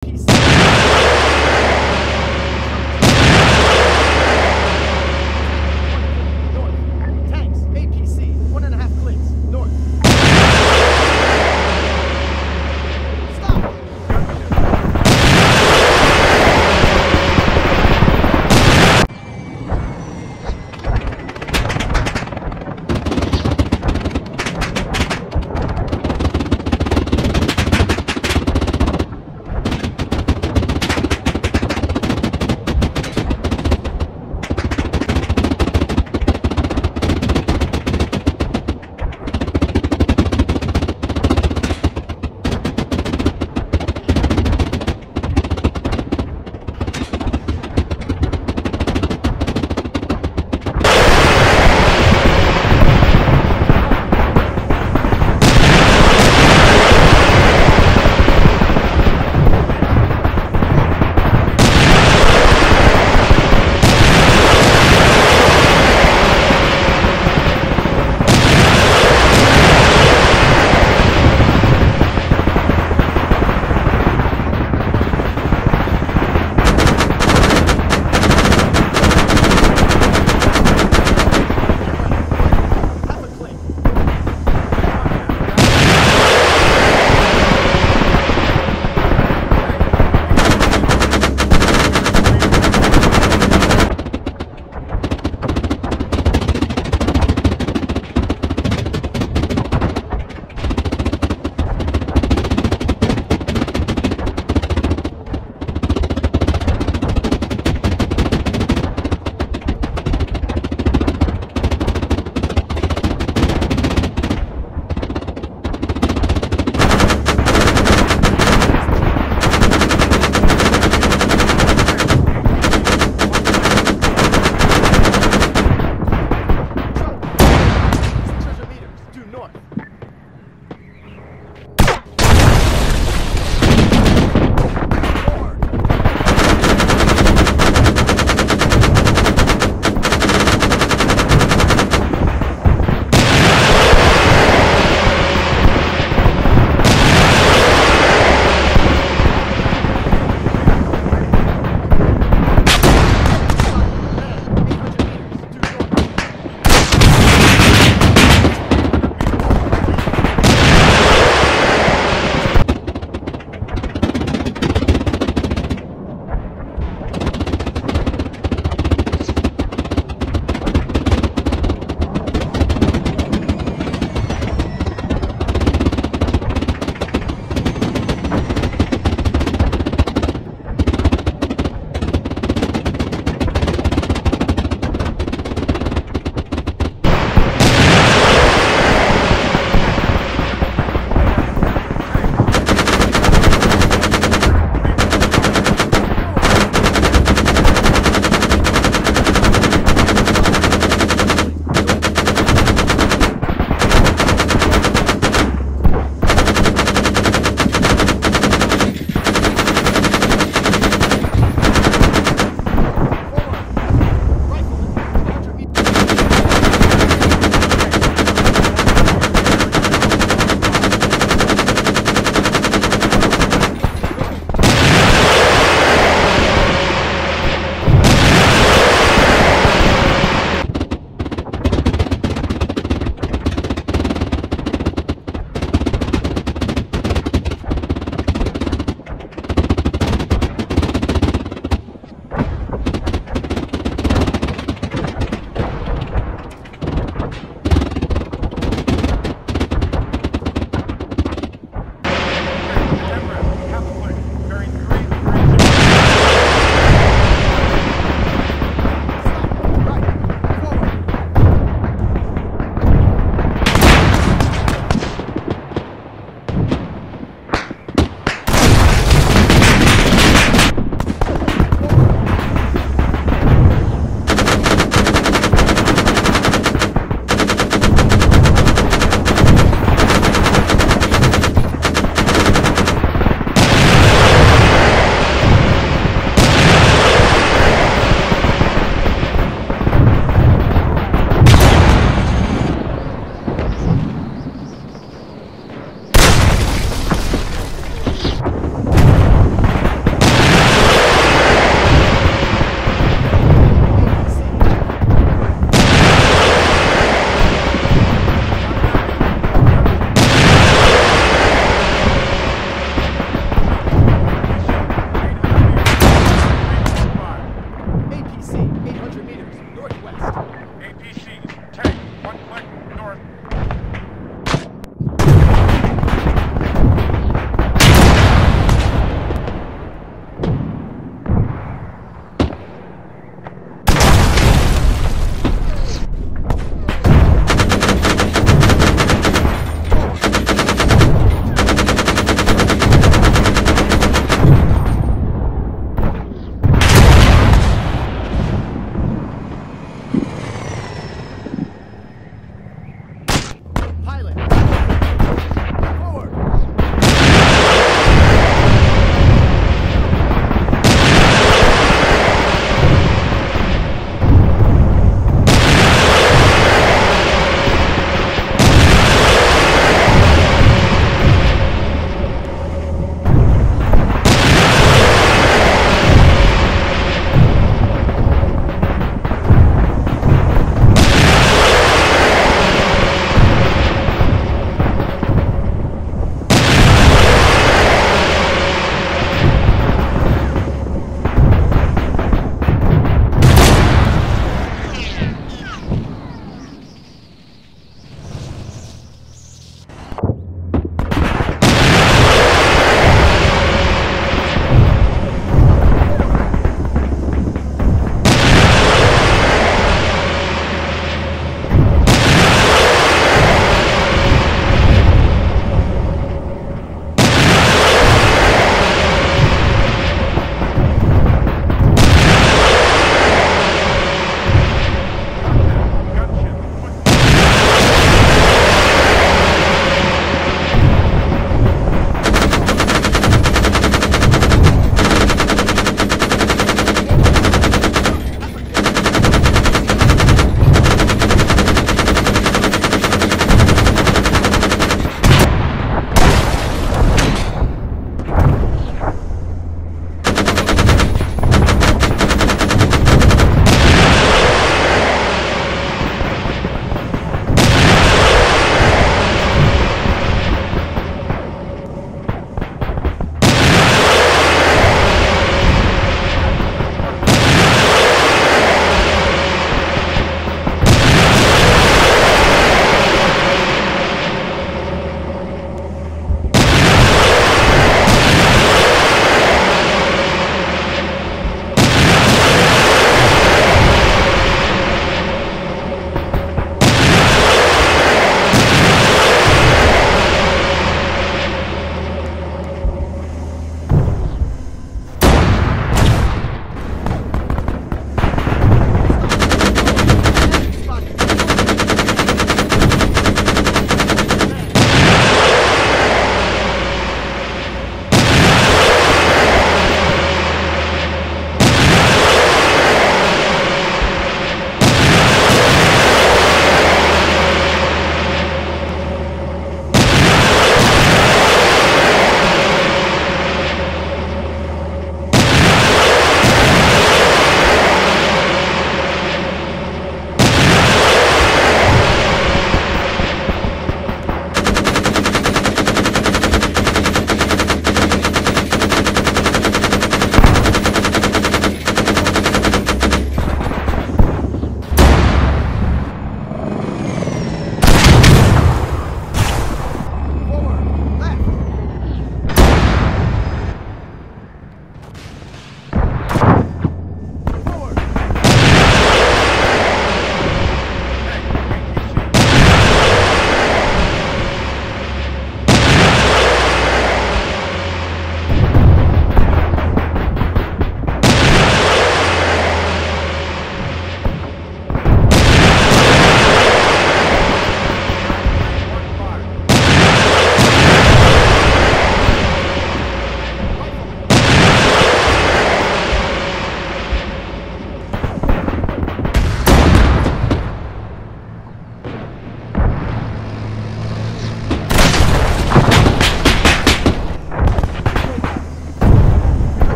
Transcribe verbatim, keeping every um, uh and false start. Peace.